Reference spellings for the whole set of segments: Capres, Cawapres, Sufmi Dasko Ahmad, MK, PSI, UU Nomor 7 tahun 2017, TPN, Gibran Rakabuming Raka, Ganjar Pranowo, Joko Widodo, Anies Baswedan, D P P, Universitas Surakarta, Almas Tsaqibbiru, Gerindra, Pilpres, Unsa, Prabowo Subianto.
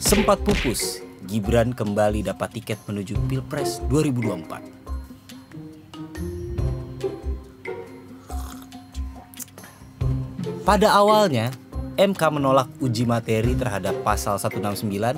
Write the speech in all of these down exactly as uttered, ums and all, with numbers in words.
Sempat pupus, Gibran kembali dapat tiket menuju Pilpres dua ribu dua puluh empat. Pada awalnya, M K menolak uji materi terhadap pasal seratus enam puluh sembilan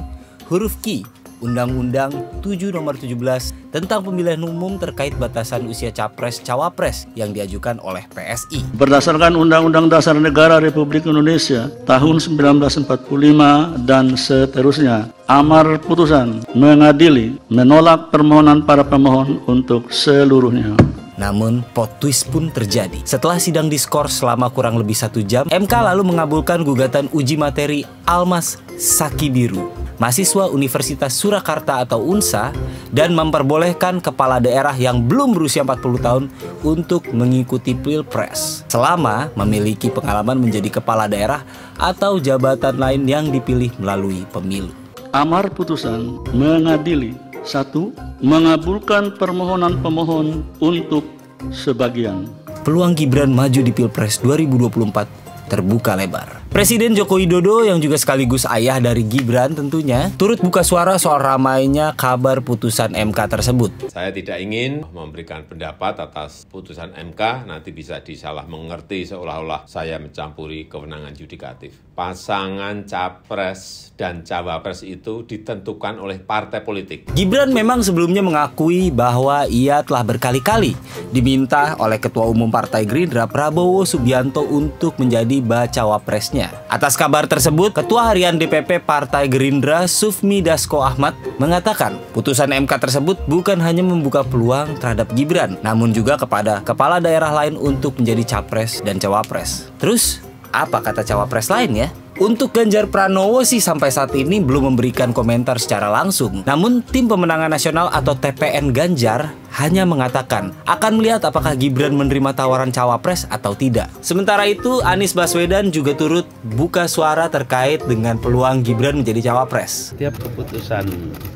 huruf Q Undang-Undang tujuh nomor tujuh belas tentang pemilihan umum terkait batasan usia capres-cawapres yang diajukan oleh P S I. Berdasarkan Undang-Undang Dasar Negara Republik Indonesia tahun seribu sembilan ratus empat puluh lima dan seterusnya, amar putusan mengadili menolak permohonan para pemohon untuk seluruhnya. Namun, plot twist pun terjadi. Setelah sidang diskors selama kurang lebih satu jam, M K lalu mengabulkan gugatan uji materi Almas Tsaqibbiru, mahasiswa Universitas Surakarta atau U N S A, dan memperbolehkan kepala daerah yang belum berusia empat puluh tahun untuk mengikuti Pilpres selama memiliki pengalaman menjadi kepala daerah atau jabatan lain yang dipilih melalui pemilu. Amar putusan mengadili. Satu, mengabulkan permohonan pemohon untuk sebagian. Peluang Gibran maju di Pilpres dua ribu dua puluh empat terbuka lebar. Presiden Joko Widodo yang juga sekaligus ayah dari Gibran tentunya turut buka suara soal ramainya kabar putusan M K tersebut. Saya tidak ingin memberikan pendapat atas putusan M K, nanti bisa disalah mengerti seolah-olah saya mencampuri kewenangan yudikatif. Pasangan capres dan cawapres itu ditentukan oleh partai politik. Gibran memang sebelumnya mengakui bahwa ia telah berkali-kali diminta oleh Ketua Umum Partai Gerindra Prabowo Subianto untuk menjadi bacawa presnya. Atas kabar tersebut, Ketua Harian D P P Partai Gerindra Sufmi Dasko Ahmad mengatakan putusan M K tersebut bukan hanya membuka peluang terhadap Gibran, namun juga kepada kepala daerah lain untuk menjadi capres dan cawapres. Terus, apa kata cawapres lainnya? Untuk Ganjar Pranowo sih sampai saat ini belum memberikan komentar secara langsung. Namun tim pemenangan nasional atau T P N Ganjar hanya mengatakan akan melihat apakah Gibran menerima tawaran cawapres atau tidak. Sementara itu Anies Baswedan juga turut buka suara terkait dengan peluang Gibran menjadi cawapres. Setiap keputusan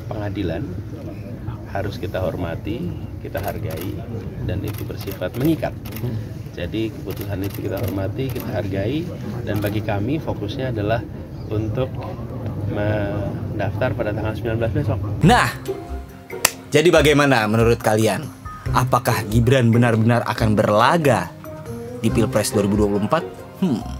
pengadilan harus kita hormati, kita hargai, dan itu bersifat mengikat. Jadi keputusan itu kita hormati, kita hargai, dan bagi kami fokusnya adalah untuk mendaftar pada tanggal sembilan belas besok. Nah, jadi bagaimana menurut kalian? Apakah Gibran benar-benar akan berlaga di Pilpres dua ribu dua puluh empat? Hmm.